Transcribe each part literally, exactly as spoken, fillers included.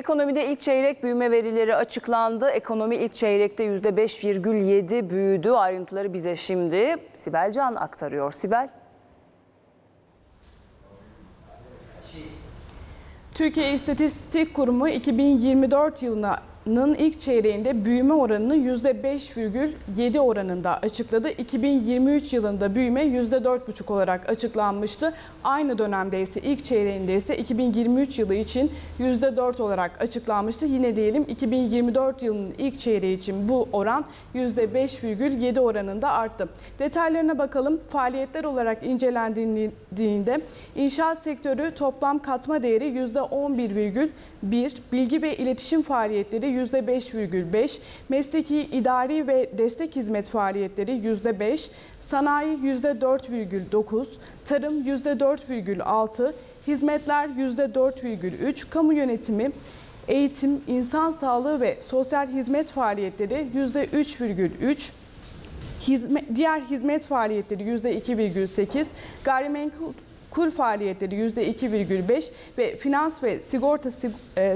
Ekonomide ilk çeyrek büyüme verileri açıklandı. Ekonomi ilk çeyrekte yüzde beş virgül yedi büyüdü. Ayrıntıları bize şimdi Sibel Can aktarıyor. Sibel. Türkiye İstatistik Kurumu iki bin yirmi dört yılının ilk çeyreğinde büyüme oranını yüzde beş virgül yedi oranında açıkladı. iki bin yirmi üç yılında büyüme yüzde dört virgül beş olarak açıklanmıştı. Aynı dönemde ise ilk çeyreğinde ise iki bin yirmi üç yılı için yüzde dört olarak açıklanmıştı. Yine diyelim iki bin yirmi dört yılının ilk çeyreği için bu oran yüzde beş virgül yedi oranında arttı. Detaylarına bakalım. Faaliyetler olarak incelendiğinde inşaat sektörü toplam katma değeri yüzde on bir virgül bir, bilgi ve iletişim faaliyetleri yüzde beş virgül beş, mesleki, idari ve destek hizmet faaliyetleri yüzde beş, sanayi yüzde dört virgül dokuz, tarım yüzde dört virgül altı, hizmetler yüzde dört virgül üç, kamu yönetimi, eğitim, insan sağlığı ve sosyal hizmet faaliyetleri yüzde üç virgül üç, hizmet, diğer hizmet faaliyetleri yüzde iki virgül sekiz, gayrimenkul kur faaliyetleri yüzde iki virgül beş ve finans ve sigorta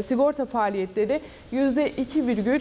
sigorta faaliyetleri yüzde iki virgül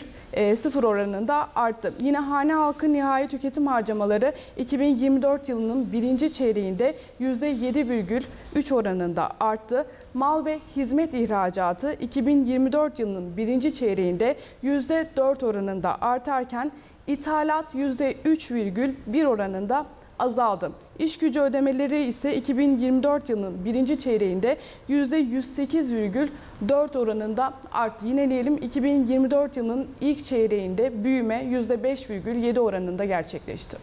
sıfır oranında arttı. Yine hane halkı nihai tüketim harcamaları iki bin yirmi dört yılının birinci çeyreğinde yüzde yedi virgül üç oranında arttı. Mal ve hizmet ihracatı iki bin yirmi dört yılının birinci çeyreğinde yüzde dört oranında artarken ithalat yüzde üç virgül bir oranında azaldı. İş gücü ödemeleri ise iki bin yirmi dört yılının birinci çeyreğinde yüzde yüz sekiz virgül dört oranında arttı. Yineleyelim, iki bin yirmi dört yılının ilk çeyreğinde büyüme yüzde beş virgül yedi oranında gerçekleşti.